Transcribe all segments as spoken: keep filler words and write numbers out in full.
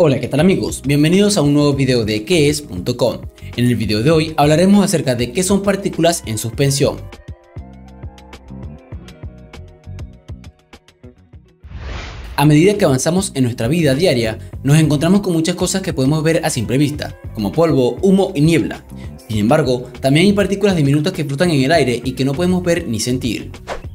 Hola, ¿qué tal amigos? Bienvenidos a un nuevo video de quees punto com. En el video de hoy hablaremos acerca de qué son partículas en suspensión. A medida que avanzamos en nuestra vida diaria, nos encontramos con muchas cosas que podemos ver a simple vista, como polvo, humo y niebla. Sin embargo, también hay partículas diminutas que flotan en el aire y que no podemos ver ni sentir.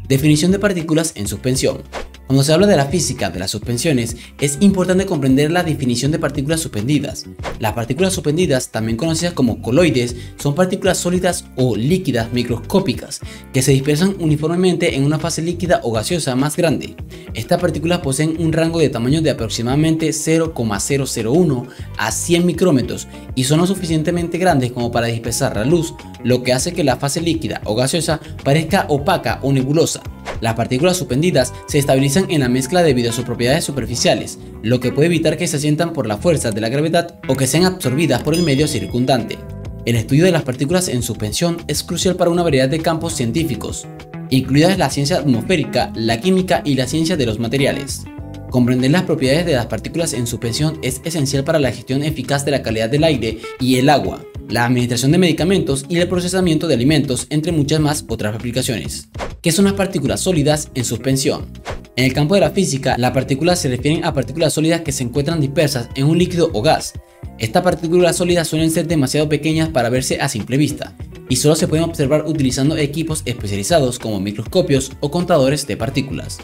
Definición de partículas en suspensión. Cuando se habla de la física de las suspensiones, es importante comprender la definición de partículas suspendidas. Las partículas suspendidas, también conocidas como coloides, son partículas sólidas o líquidas microscópicas que se dispersan uniformemente en una fase líquida o gaseosa más grande. Estas partículas poseen un rango de tamaño de aproximadamente cero coma cero cero uno a cien micrómetros y son lo suficientemente grandes como para dispersar la luz, lo que hace que la fase líquida o gaseosa parezca opaca o nebulosa. Las partículas suspendidas se estabilizan en la mezcla debido a sus propiedades superficiales, lo que puede evitar que se asientan por la fuerza de la gravedad o que sean absorbidas por el medio circundante. El estudio de las partículas en suspensión es crucial para una variedad de campos científicos, incluidas la ciencia atmosférica, la química y la ciencia de los materiales. Comprender las propiedades de las partículas en suspensión es esencial para la gestión eficaz de la calidad del aire y el agua, la administración de medicamentos y el procesamiento de alimentos, entre muchas más otras aplicaciones. ¿Qué son las partículas sólidas en suspensión? En el campo de la física, las partículas se refieren a partículas sólidas que se encuentran dispersas en un líquido o gas. Estas partículas sólidas suelen ser demasiado pequeñas para verse a simple vista, y solo se pueden observar utilizando equipos especializados como microscopios o contadores de partículas.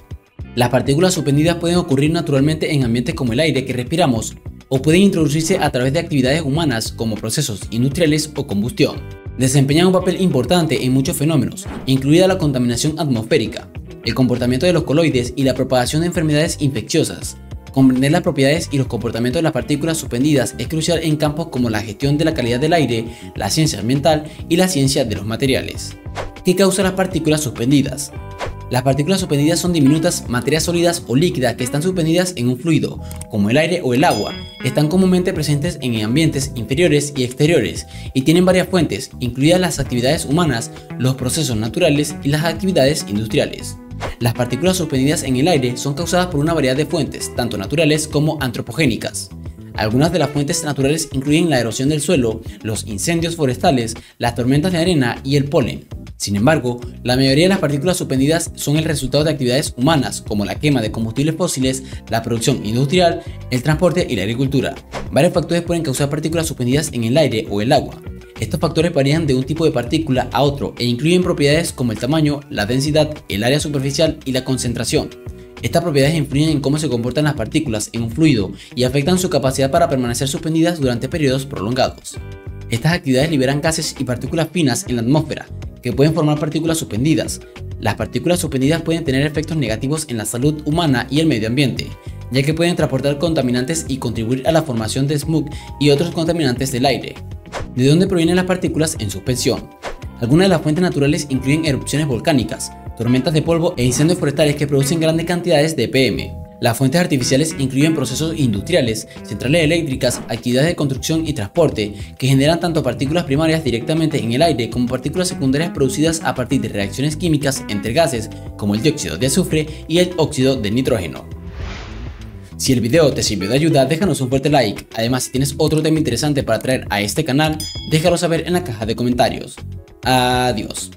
Las partículas suspendidas pueden ocurrir naturalmente en ambientes como el aire que respiramos, o pueden introducirse a través de actividades humanas como procesos industriales o combustión. Desempeñan un papel importante en muchos fenómenos, incluida la contaminación atmosférica, el comportamiento de los coloides y la propagación de enfermedades infecciosas. Comprender las propiedades y los comportamientos de las partículas suspendidas es crucial en campos como la gestión de la calidad del aire, la ciencia ambiental y la ciencia de los materiales. ¿Qué causa las partículas suspendidas? Las partículas suspendidas son diminutas materias sólidas o líquidas que están suspendidas en un fluido, como el aire o el agua. Están comúnmente presentes en ambientes inferiores y exteriores y tienen varias fuentes, incluidas las actividades humanas, los procesos naturales y las actividades industriales. Las partículas suspendidas en el aire son causadas por una variedad de fuentes, tanto naturales como antropogénicas. Algunas de las fuentes naturales incluyen la erosión del suelo, los incendios forestales, las tormentas de arena y el polen. Sin embargo, la mayoría de las partículas suspendidas son el resultado de actividades humanas como la quema de combustibles fósiles, la producción industrial, el transporte y la agricultura. Varios factores pueden causar partículas suspendidas en el aire o el agua. Estos factores varían de un tipo de partícula a otro e incluyen propiedades como el tamaño, la densidad, el área superficial y la concentración. Estas propiedades influyen en cómo se comportan las partículas en un fluido y afectan su capacidad para permanecer suspendidas durante periodos prolongados. Estas actividades liberan gases y partículas finas en la atmósfera, que pueden formar partículas suspendidas. Las partículas suspendidas pueden tener efectos negativos en la salud humana y el medio ambiente, ya que pueden transportar contaminantes y contribuir a la formación de smog y otros contaminantes del aire. ¿De dónde provienen las partículas en suspensión? Algunas de las fuentes naturales incluyen erupciones volcánicas, tormentas de polvo e incendios forestales que producen grandes cantidades de P M. Las fuentes artificiales incluyen procesos industriales, centrales eléctricas, actividades de construcción y transporte, que generan tanto partículas primarias directamente en el aire como partículas secundarias producidas a partir de reacciones químicas entre gases como el dióxido de azufre y el óxido de nitrógeno. Si el video te sirvió de ayuda, déjanos un fuerte like. Además, si tienes otro tema interesante para traer a este canal, déjalo saber en la caja de comentarios. Adiós.